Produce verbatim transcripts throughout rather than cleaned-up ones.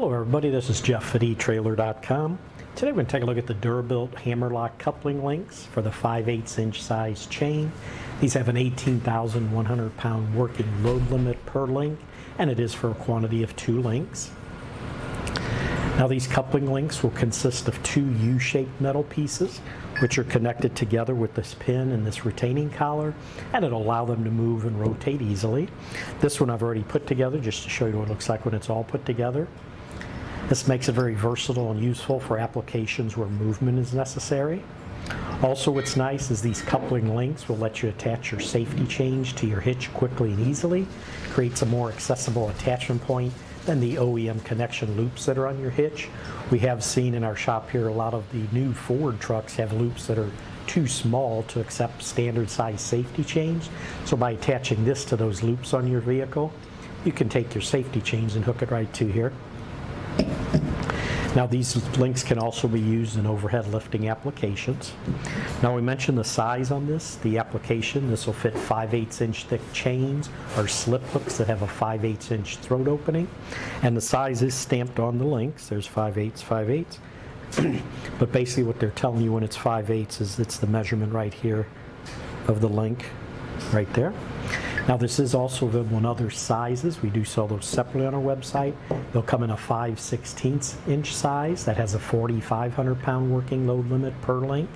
Hello everybody, this is Jeff at e Trailer dot com. Today we're going to take a look at the Durabilt Hammerlock coupling links for the five eighths inch size chain. These have an eighteen thousand one hundred pound working load limit per link, and it is for a quantity of two links. Now these coupling links will consist of two U-shaped metal pieces, which are connected together with this pin and this retaining collar, and it'll allow them to move and rotate easily. This one I've already put together just to show you what it looks like when it's all put together. This makes it very versatile and useful for applications where movement is necessary. Also, what's nice is these coupling links will let you attach your safety change to your hitch quickly and easily. Creates a more accessible attachment point than the O E M connection loops that are on your hitch. We have seen in our shop here a lot of the new Ford trucks have loops that are too small to accept standard size safety chains. So by attaching this to those loops on your vehicle, you can take your safety chains and hook it right to here. Now these links can also be used in overhead lifting applications. Now we mentioned the size on this, the application. This will fit five eighths inch thick chains or slip hooks that have a five eighths inch throat opening. And the size is stamped on the links. There's five eighths, five eighths. But basically what they're telling you when it's five eighths is it's the measurement right here of the link right there. Now this is also available in other sizes. We do sell those separately on our website. They'll come in a five sixteenths inch size that has a forty-five hundred pound working load limit per link.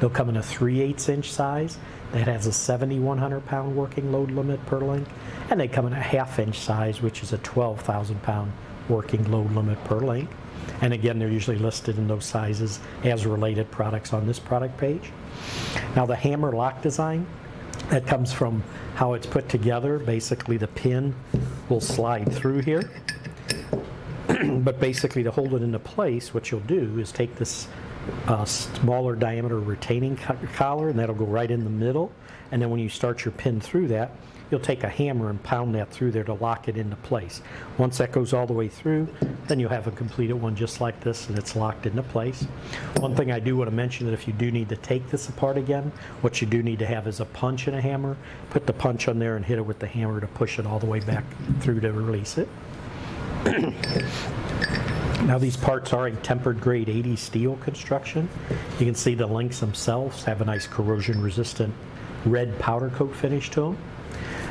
They'll come in a three eighths inch size that has a seventy-one hundred pound working load limit per link. And they come in a half inch size, which is a twelve thousand pound working load limit per link. And again, they're usually listed in those sizes as related products on this product page. Now the Hammerlock design, that comes from how it's put together. Basically the pin will slide through here, but basically to hold it into place, what you'll do is take this uh, smaller diameter retaining co collar, and that'll go right in the middle, and then when you start your pin through that, you'll take a hammer and pound that through there to lock it into place. Once that goes all the way through, then you'll have a completed one just like this, and it's locked into place. One thing I do want to mention, that if you do need to take this apart again, what you do need to have is a punch and a hammer. Put the punch on there and hit it with the hammer to push it all the way back through to release it. Now these parts are a tempered grade eighty steel construction. You can see the links themselves have a nice corrosion resistant red powder coat finish to them.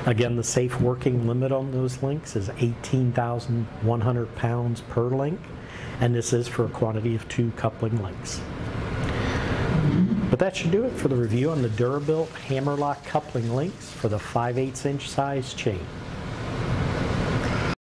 Again, the safe working limit on those links is eighteen thousand one hundred pounds per link, and this is for a quantity of two coupling links. But that should do it for the review on the Durabilt Hammerlock coupling links for the five eighths inch size chain.